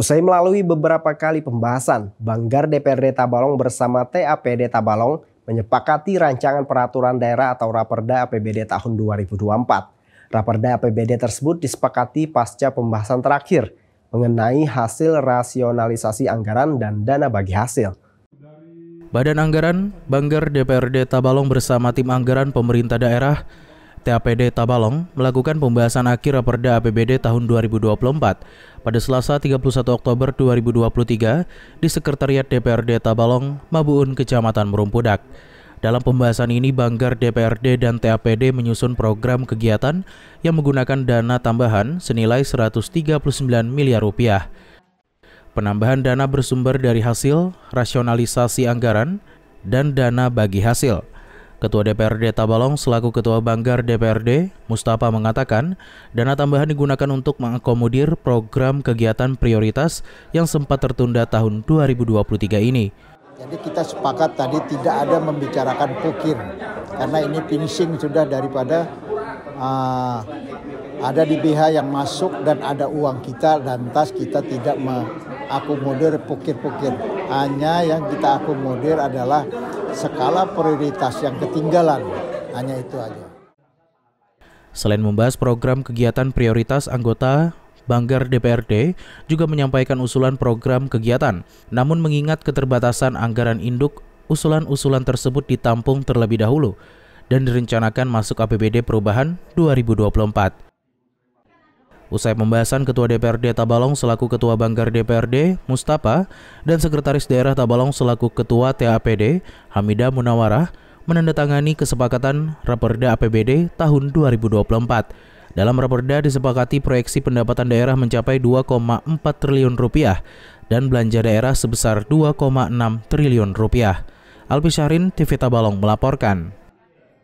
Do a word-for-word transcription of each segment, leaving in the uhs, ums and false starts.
Usai melalui beberapa kali pembahasan, Banggar D P R D Tabalong bersama T A P D Tabalong menyepakati rancangan peraturan daerah atau Raperda A P B D tahun dua ribu dua puluh empat. Raperda A P B D tersebut disepakati pasca pembahasan terakhir mengenai hasil rasionalisasi anggaran dan dana bagi hasil. Badan Anggaran, Banggar D P R D Tabalong bersama tim anggaran pemerintah daerah T A P D Tabalong melakukan pembahasan akhir Raperda A P B D tahun dua ribu dua puluh empat pada Selasa tiga puluh satu Oktober dua ribu dua puluh tiga di Sekretariat D P R D Tabalong, Mabuun, Kecamatan Merumpudak. Dalam pembahasan ini, Banggar D P R D dan T A P D menyusun program kegiatan yang menggunakan dana tambahan senilai seratus tiga puluh sembilan miliar rupiah. Penambahan dana bersumber dari hasil rasionalisasi anggaran dan dana bagi hasil. Ketua D P R D Tabalong selaku Ketua Banggar D P R D, Mustafa, mengatakan dana tambahan digunakan untuk mengakomodir program kegiatan prioritas yang sempat tertunda tahun dua ribu dua puluh tiga ini. Jadi kita sepakat tadi tidak ada membicarakan pokir karena ini finishing sudah daripada uh, ada di B H yang masuk dan ada uang kita dan tas kita tidak mengakomodir pokir-pokir. Hanya yang kita akomodir adalah skala prioritas yang ketinggalan, hanya itu aja. Selain membahas program kegiatan prioritas, anggota Banggar D P R D juga menyampaikan usulan program kegiatan. Namun mengingat keterbatasan anggaran induk, usulan-usulan tersebut ditampung terlebih dahulu dan direncanakan masuk A P B D perubahan dua ribu dua puluh empat. Usai pembahasan, Ketua D P R D Tabalong selaku Ketua Banggar D P R D, Mustafa, dan Sekretaris Daerah Tabalong selaku Ketua T A P D, Hamida Munawarah, menandatangani kesepakatan Raperda A P B D tahun dua ribu dua puluh empat. Dalam Raperda disepakati proyeksi pendapatan daerah mencapai dua koma empat triliun rupiah dan belanja daerah sebesar dua koma enam triliun rupiah. Alpi Syahrin, T V Tabalong melaporkan.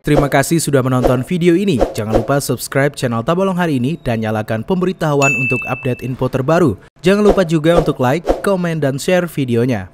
Terima kasih sudah menonton video ini. Jangan lupa subscribe channel Tabalong hari ini dan nyalakan pemberitahuan untuk update info terbaru. Jangan lupa juga untuk like, komen, dan share videonya.